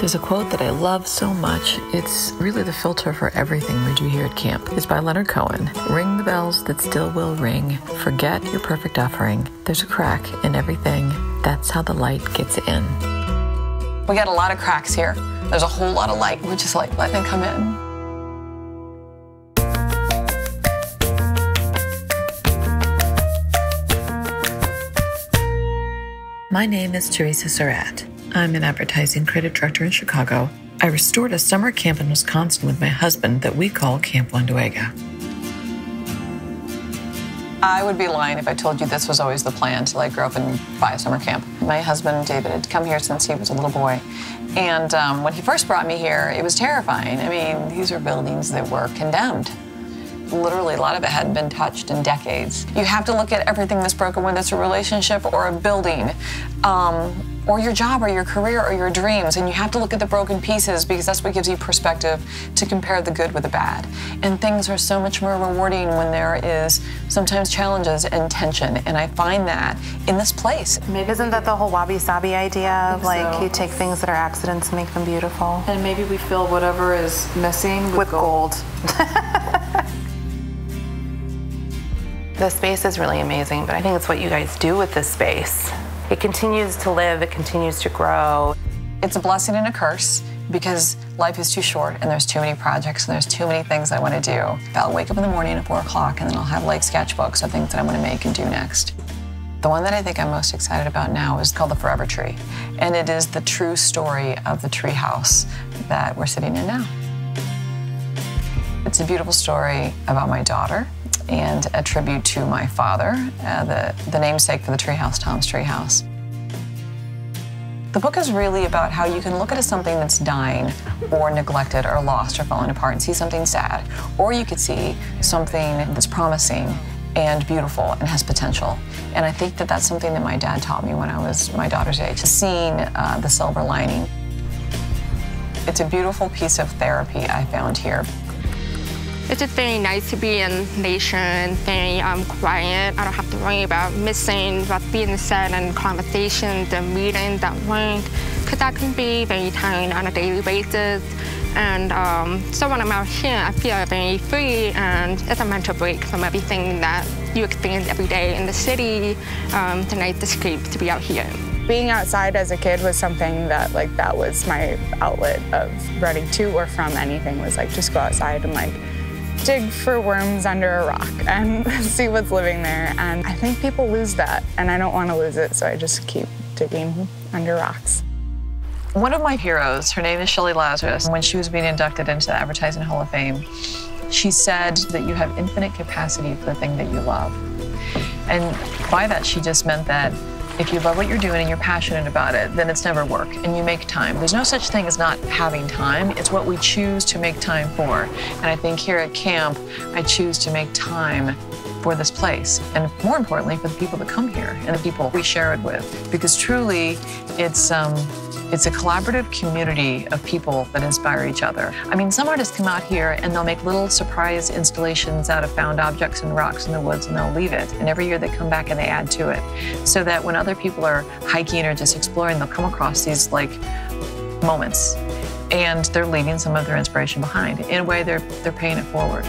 There's a quote that I love so much. It's really the filter for everything we do here at camp. It's by Leonard Cohen. Ring the bells that still will ring. Forget your perfect offering. There's a crack in everything. That's how the light gets in. We got a lot of cracks here. There's a whole lot of light. We're just like letting it come in. My name is Tereasa Surratt. I'm an advertising creative director in Chicago. I restored a summer camp in Wisconsin with my husband that we call Camp Wandawega. I would be lying if I told you this was always the plan until I grew up and buy a summer camp. My husband, David, had come here since he was a little boy. And when he first brought me here, it was terrifying. I mean, these are buildings that were condemned. Literally, a lot of it hadn't been touched in decades. You have to look at everything that's broken, whether it's a relationship or a building, or your job or your career or your dreams. And you have to look at the broken pieces because that's what gives you perspective to compare the good with the bad. And things are so much more rewarding when there is sometimes challenges and tension. And I find that in this place. Maybe isn't that the whole wabi-sabi idea? Like so. You take things that are accidents and make them beautiful. And maybe we fill whatever is missing with gold. The space is really amazing, but I think it's what you guys do with this space. It continues to live, it continues to grow. It's a blessing and a curse because life is too short and there's too many projects and there's too many things I want to do. I'll wake up in the morning at 4 o'clock and then I'll have like sketchbooks of things that I'm going to make and do next. The one that I think I'm most excited about now is called The Forever Tree. And it is the true story of the treehouse that we're sitting in now. It's a beautiful story about my daughter and a tribute to my father, the namesake for the treehouse, Tom's Treehouse. The book is really about how you can look at something that's dying or neglected or lost or falling apart and see something sad, or you could see something that's promising and beautiful and has potential. And I think that that's something that my dad taught me when I was my daughter's age, seeing the silver lining. It's a beautiful piece of therapy I found here. It's just very nice to be in nature, very quiet. I don't have to worry about missing what being said and conversations and meetings at work, because that can be very tiring on a daily basis. And so when I'm out here, I feel very free, and it's a mental break from everything that you experience every day in the city. It's a nice escape to be out here. Being outside as a kid was something that, like, that was my outlet of running to or from anything, was like just go outside and like dig for worms under a rock and see what's living there. And I think people lose that, and I don't want to lose it, so I just keep digging under rocks. One of my heroes, her name is Shelley Lazarus, when she was being inducted into the Advertising Hall of Fame, she said that you have infinite capacity for the thing that you love. And by that, she just meant that if you love what you're doing and you're passionate about it, then it's never work, and you make time. There's no such thing as not having time. It's what we choose to make time for. And I think here at camp, I choose to make time for this place, and more importantly, for the people that come here and the people we share it with. Because truly, it's a collaborative community of people that inspire each other. I mean, some artists come out here and they'll make little surprise installations out of found objects and rocks in the woods, and they'll leave it. And every year they come back and they add to it, so that when other people are hiking or just exploring, they'll come across these like moments, and they're leaving some of their inspiration behind. In a way, they're paying it forward.